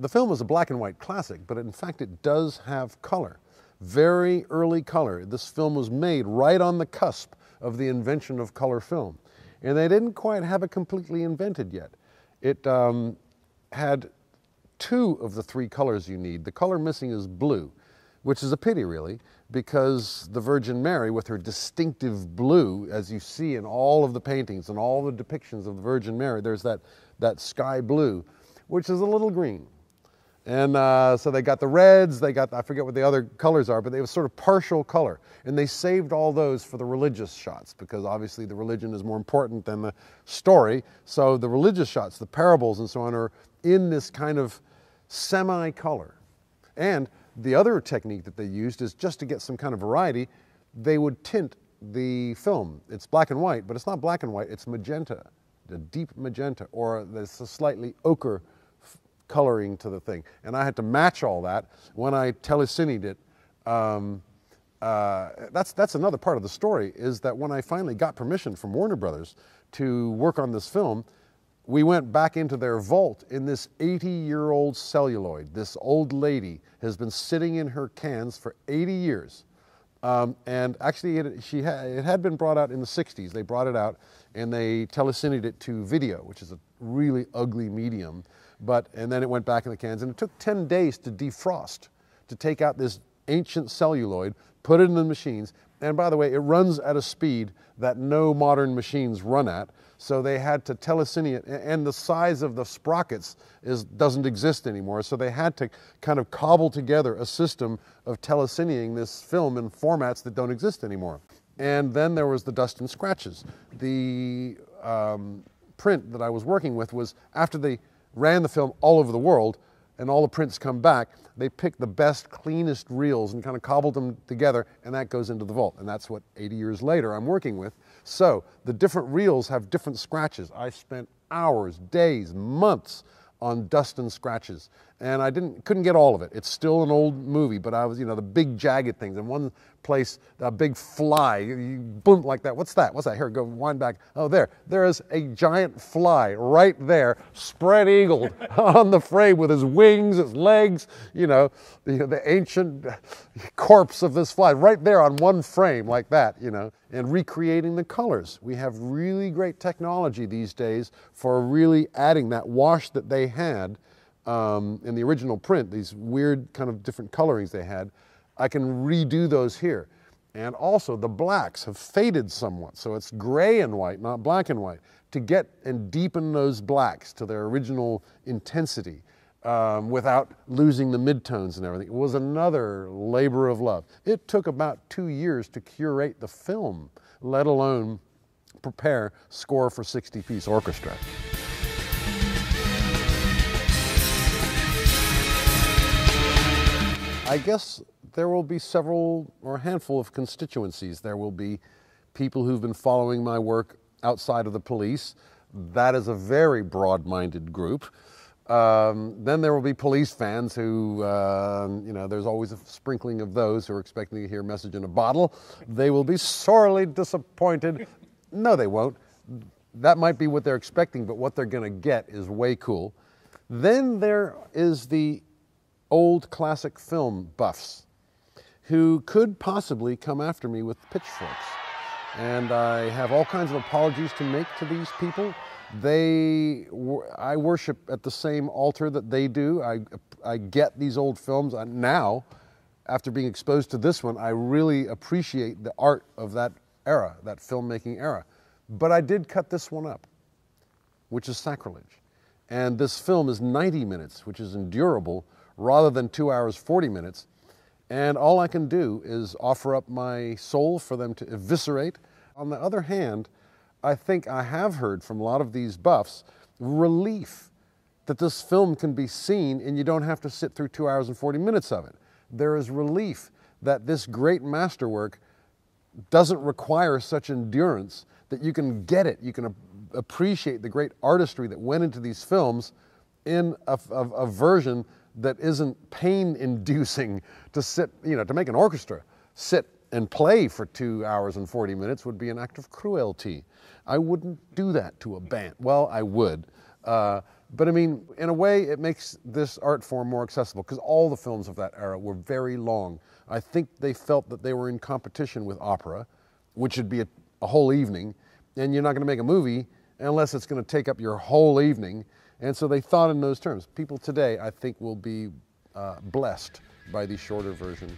The film is a black and white classic, but in fact it does have color. Very early color. This film was made right on the cusp of the invention of color film. And they didn't quite have it completely invented yet. It had two of the three colors you need. The color missing is blue, which is a pity really, because the Virgin Mary, with her distinctive blue, as you see in all of the paintings and all the depictions of the Virgin Mary, there's that sky blue, which is a little green. And so they got the reds, they got, I forget what the other colors are, but they were sort of partial color. And they saved all those for the religious shots, because obviously the religion is more important than the story. So the religious shots, the parables and so on, are in this kind of semi-color. And the other technique that they used is, just to get some kind of variety, they would tint the film. It's black and white, but it's not black and white, it's magenta, a deep magenta, or there's a slightly ochre coloring to the thing. And I had to match all that when I telecined it. That's another part of the story, is that when I finally got permission from Warner Brothers to work on this film, we went back into their vault in this 80-year-old celluloid. This old lady has been sitting in her cans for 80 years. And actually it had been brought out in the 60s. They brought it out and they telecined it to video, which is a really ugly medium. And then it went back in the cans, and it took 10 days to defrost, to take out this ancient celluloid, put it in the machines, and by the way, it runs at a speed that no modern machines run at, so they had to telecine it, and the size of the sprockets doesn't exist anymore, so they had to kind of cobble together a system of telecining this film in formats that don't exist anymore. And then there was the dust and scratches. The print that I was working with was, after they ran the film all over the world, and all the prints come back, they pick the best, cleanest reels and kind of cobbled them together, and that goes into the vault. And that's what 80 years later I'm working with. So the different reels have different scratches. I spent hours, days, months on dust and scratches, and I couldn't get all of it. It's still an old movie, but I was, you know, the big jagged things. In one place, a big fly, you boom, like that. What's that? What's that? Here, go wind back. Oh, there. There is a giant fly right there, spread-eagled on the frame with his wings, his legs, you know, the ancient corpse of this fly right there on one frame like that, you know, and recreating the colors. We have really great technology these days for really adding that wash that they had in the original print, these weird kind of different colorings they had. I can redo those here. And also the blacks have faded somewhat, so it's gray and white, not black and white, to get and deepen those blacks to their original intensity without losing the midtones and everything. It was another labor of love. It took about 2 years to curate the film, let alone prepare score for 60-piece orchestra. I guess there will be several or a handful of constituencies. There will be people who've been following my work outside of the police. That is a very broad-minded group. Then there will be police fans who, you know, there's always a sprinkling of those who are expecting to hear Message in a Bottle. They will be sorely disappointed. No, they won't. That might be what they're expecting, but what they're going to get is way cool. Then there is the old classic film buffs, who could possibly come after me with pitchforks. And I have all kinds of apologies to make to these people. I worship at the same altar that they do. I get these old films. Now, after being exposed to this one, I really appreciate the art of that era, that filmmaking era. But I did cut this one up, which is sacrilege. And this film is 90 minutes, which is endurable, rather than 2 hours, 40 minutes. And all I can do is offer up my soul for them to eviscerate. On the other hand, I think I have heard from a lot of these buffs relief that this film can be seen and you don't have to sit through 2 hours and 40 minutes of it. There is relief that this great masterwork doesn't require such endurance, that you can get it, you can appreciate the great artistry that went into these films in a version that isn't pain-inducing. To sit, you know, to make an orchestra sit and play for 2 hours and 40 minutes would be an act of cruelty. I wouldn't do that to a band. Well, I would, But I mean, in a way, it makes this art form more accessible, because all the films of that era were very long. I think they felt that they were in competition with opera, which would be a whole evening, and you're not going to make a movie unless it's going to take up your whole evening. And so they thought in those terms. People today, I think, will be blessed by the shorter version.